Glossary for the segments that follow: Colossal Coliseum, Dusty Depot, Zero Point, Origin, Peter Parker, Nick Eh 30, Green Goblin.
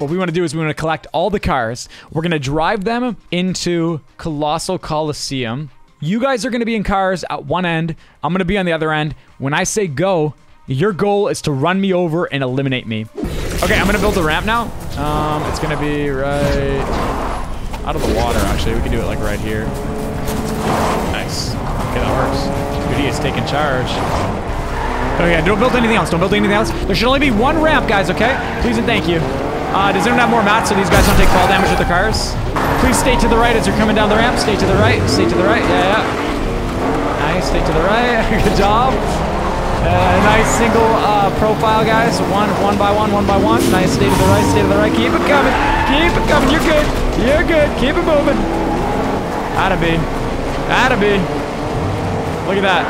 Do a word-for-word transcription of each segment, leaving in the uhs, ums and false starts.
What we want to do is we want to collect all the cars. We're going to drive them into Colossal Coliseum. You guys are going to be in cars at one end. I'm going to be on the other end. When I say go, your goal is to run me over and eliminate me. Okay, I'm going to build a ramp now. Um, it's going to be right out of the water, actually. We can do it like right here. Nice. Okay, that works. Duty is taking charge. Okay, don't build anything else. Don't build anything else. There should only be one ramp, guys, okay? Please and thank you. Uh, does anyone have more mats so these guys don't take fall damage with their cars? Please stay to the right as you're coming down the ramp. Stay to the right. Stay to the right. Yeah, yeah. Nice. Stay to the right. Good job. Uh, nice single uh, profile, guys. One, one by one, one by one. Nice. Stay to the right, stay to the right. Keep it coming. Keep it coming. You're good. You're good. Keep it moving. Atta be. Atta be. Look at that.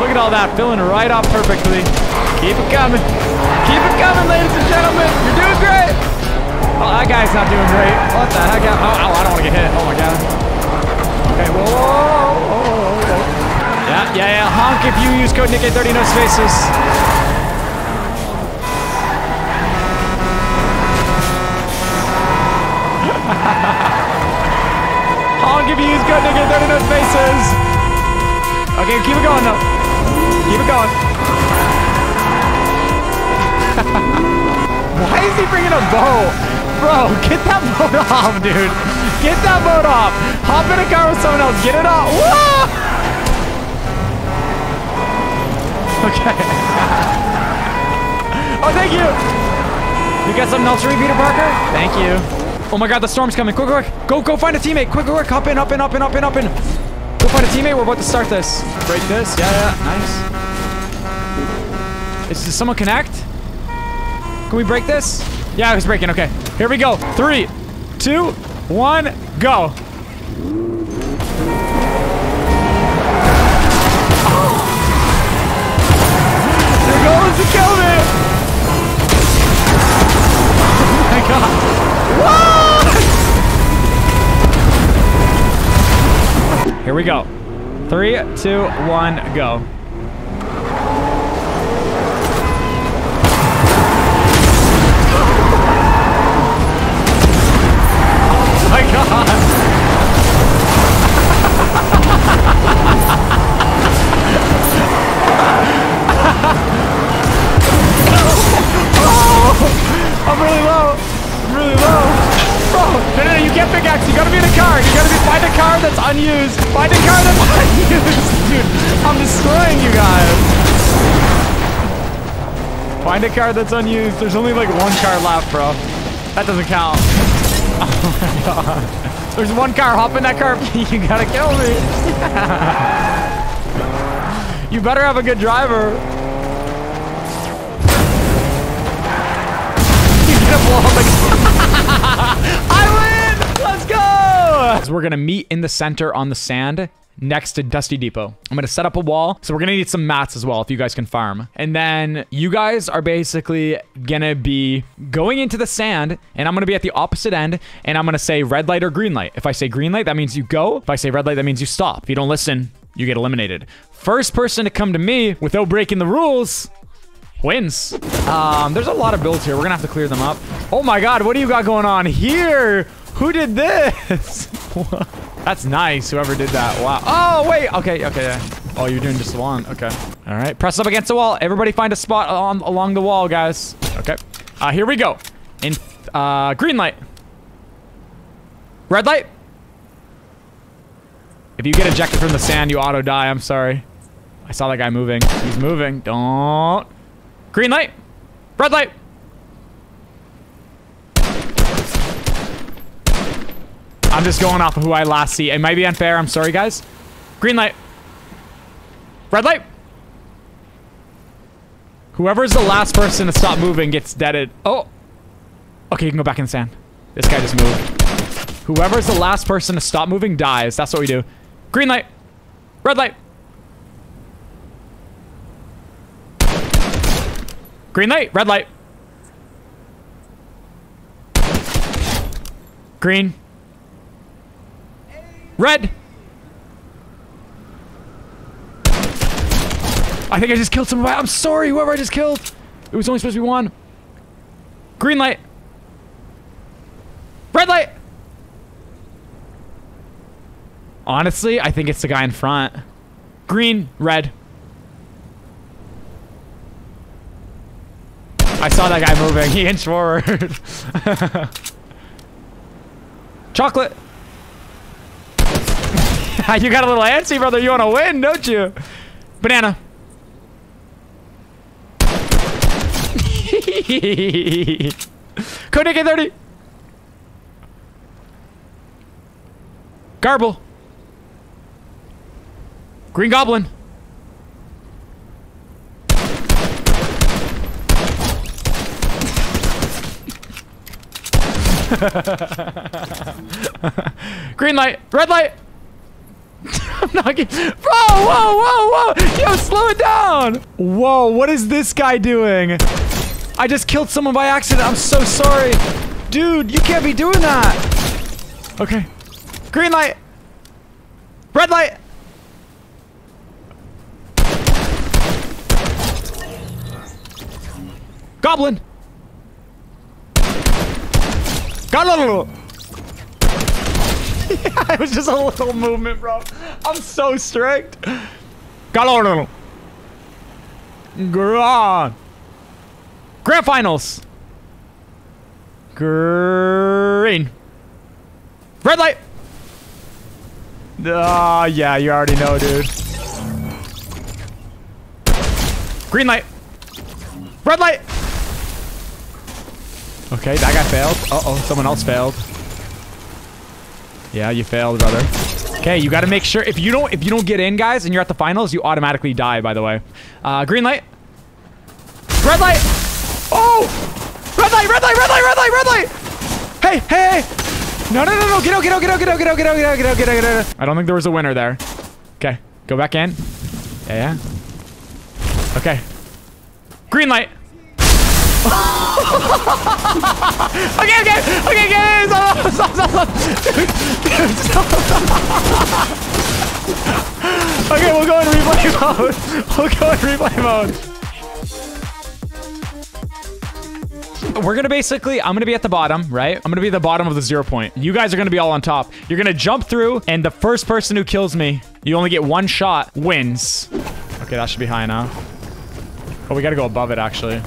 Look at all that. Filling right up perfectly. Keep it coming. Keep it coming, ladies and gentlemen. You're doing great. Oh, that guy's not doing great. What the heck? Oh, ow, I don't want to get hit. Oh, my God. Okay. Whoa. Whoa, whoa, whoa, whoa. Yeah, yeah, yeah. Honk if you use code Nick E H thirty, no spaces. Honk if you use code Nick E H thirty, no spaces. Okay, keep it going, though. Keep it going. Why is he bringing a bow? Bro, get that boat off, dude. Get that boat off. Hop in a car with someone else. Get it off. Whoa! Okay. Oh, thank you. You got something else for me, Peter Parker? Thank you. Oh my God, the storm's coming. Quick, quick, go, go find a teammate. Quick, quick, hop in, up in, up in, up in, up in. Go find a teammate. We're about to start this. Break this. Yeah, yeah. Nice. Is, does someone connect? Can we break this? Yeah, I was breaking. Okay. Here we go. Three, two, one, go. To kill me! Oh my God! What? Here we go. Three, two, one, go. Oh my God! I'm really low. I'm really low. Bro, no, no, no, you can't pickaxe. You gotta be in a car. You gotta be, find a car that's unused. Find a car that's unused. Dude, I'm destroying you guys. Find a car that's unused. There's only like one car left, bro. That doesn't count. Oh my God. There's one car. Hop in that car. You gotta kill me. You better have a good driver. I win! Let's go! So we're gonna meet in the center on the sand next to Dusty Depot. I'm gonna set up a wall. So we're gonna need some mats as well if you guys can farm. And then you guys are basically gonna be going into the sand and I'm gonna be at the opposite end and I'm gonna say red light or green light. If I say green light, that means you go. If I say red light, that means you stop. If you don't listen, you get eliminated. First person to come to me without breaking the rules wins. Um, there's a lot of builds here. We're gonna have to clear them up. Oh my God, what do you got going on here? Who did this? That's nice, whoever did that. Wow. Oh, wait. Okay, okay, yeah. Oh, you're doing just one. Okay. All right, press up against the wall. Everybody find a spot on, along the wall, guys. Okay. Uh, here we go. In, uh, green light. Red light. If you get ejected from the sand, you auto die. I'm sorry. I saw that guy moving. He's moving. Don't. Green light. Red light. I'm just going off of who I last see. It might be unfair. I'm sorry, guys. Green light. Red light. Whoever's the last person to stop moving gets deaded. Oh. Okay, you can go back in the sand. This guy just moved. Whoever's the last person to stop moving dies. That's what we do. Green light. Red light. Green light. Red light. Green. Red. I think I just killed somebody. I'm sorry, whoever I just killed. It was only supposed to be one. Green light. Honestly, I think it's the guy in front. Green, red. I saw that guy moving. He inched forward. Chocolate. You got a little antsy, brother. You want to win, don't you? Banana. Code Nick E H thirty. Garble. Green Goblin. Green light. Red light. I'm not getting. Bro, whoa, whoa, whoa. Yo, slow it down. Whoa, what is this guy doing? I just killed someone by accident. I'm so sorry. Dude, you can't be doing that. Okay. Green light. Red light. Goblin. Goblin. Yeah, it was just a little movement, bro. I'm so strict. Goblin. Grand. Grand finals. Green. Red light. Ah, uh, yeah, you already know, dude. Green light. Red light. Okay, that guy failed. Uh-oh, someone else failed. Yeah, you failed, brother. Okay, you got to make sure if you don't if you don't get in, guys, and you're at the finals, you automatically die, by the way. Uh, green light. Red light. Oh! Red light, red light, red light, red light, red light. Hey, hey, hey. No, no, no, no, get out, get out, get out, get out, get out, get out, get out, get out, get out, get out. I don't think there was a winner there. Okay, go back in. Yeah, yeah. Okay. Green light. okay, okay, okay, okay, stop, stop, stop, stop. Dude, dude, stop, stop. Okay, we'll go in replay mode. We'll go in replay mode. We're gonna basically, I'm gonna be at the bottom, right? I'm gonna be at the bottom of the zero point. You guys are gonna be all on top. You're gonna jump through, and the first person who kills me, you only get one shot, wins. Okay, that should be high enough. Oh, we gotta go above it, actually.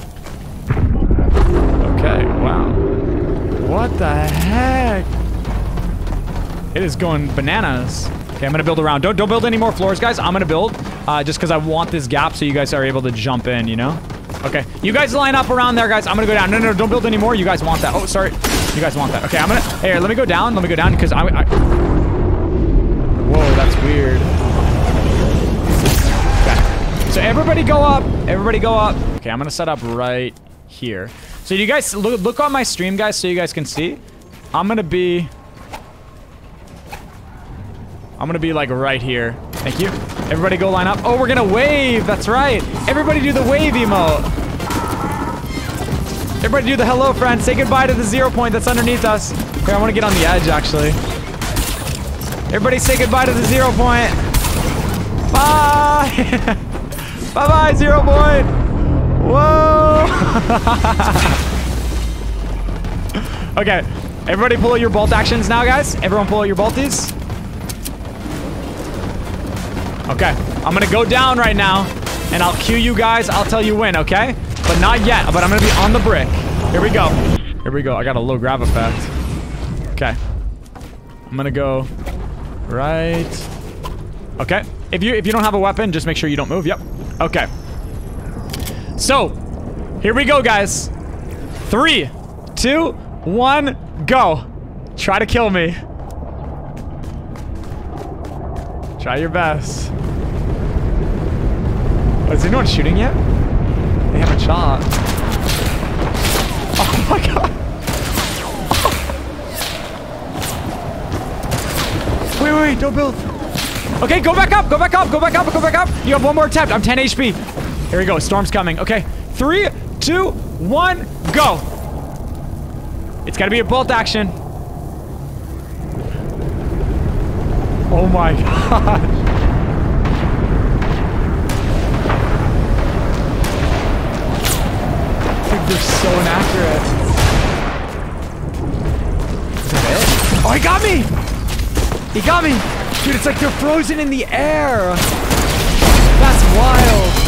Okay, wow. What the heck? It is going bananas. Okay, I'm gonna build around. Don't, don't build any more floors, guys. I'm gonna build, uh, just because I want this gap so you guys are able to jump in, you know? Okay, you guys line up around there, guys. I'm gonna go down. No, no, no, don't build anymore. You guys want that. Oh, sorry. You guys want that. Okay, I'm gonna... Hey, let me go down. Let me go down, because I... I... Whoa, that's weird. Okay. So everybody go up. Everybody go up. Okay, I'm gonna set up right here. So you guys... Look, look on my stream, guys, so you guys can see. I'm gonna be... I'm gonna be, like, right here. Thank you. Everybody go line up. Oh, we're gonna wave. That's right. Everybody do the wave emote. Everybody do the hello, friend. Say goodbye to the zero point that's underneath us. Here, I want to get on the edge, actually. Everybody say goodbye to the zero point. Bye. Bye-bye, zero point. Whoa. Okay. Everybody pull your bolt actions now, guys. Everyone pull your bolties. Okay, I'm gonna go down right now, and I'll cue you guys. I'll tell you when, okay? But not yet, but I'm gonna be on the brick. Here we go. Here we go. I got a low grab effect. Okay. I'm gonna go right. Okay. If you if you don't have a weapon, just make sure you don't move. Yep. Okay. So, here we go, guys. Three, two, one, go. Try to kill me. Try your best. Oh, is anyone shooting yet? They haven't shot. Oh my god. Oh. Wait, wait, don't build. Okay, go back up, go back up, go back up, go back up. You have one more attempt. I'm ten H P. Here we go, storm's coming. Okay, three, two, one, go. It's gotta be a bolt action. Oh my god. Dude, they're so inaccurate. Is it a fail? Oh, he got me! He got me! Dude, it's like they're frozen in the air. That's wild.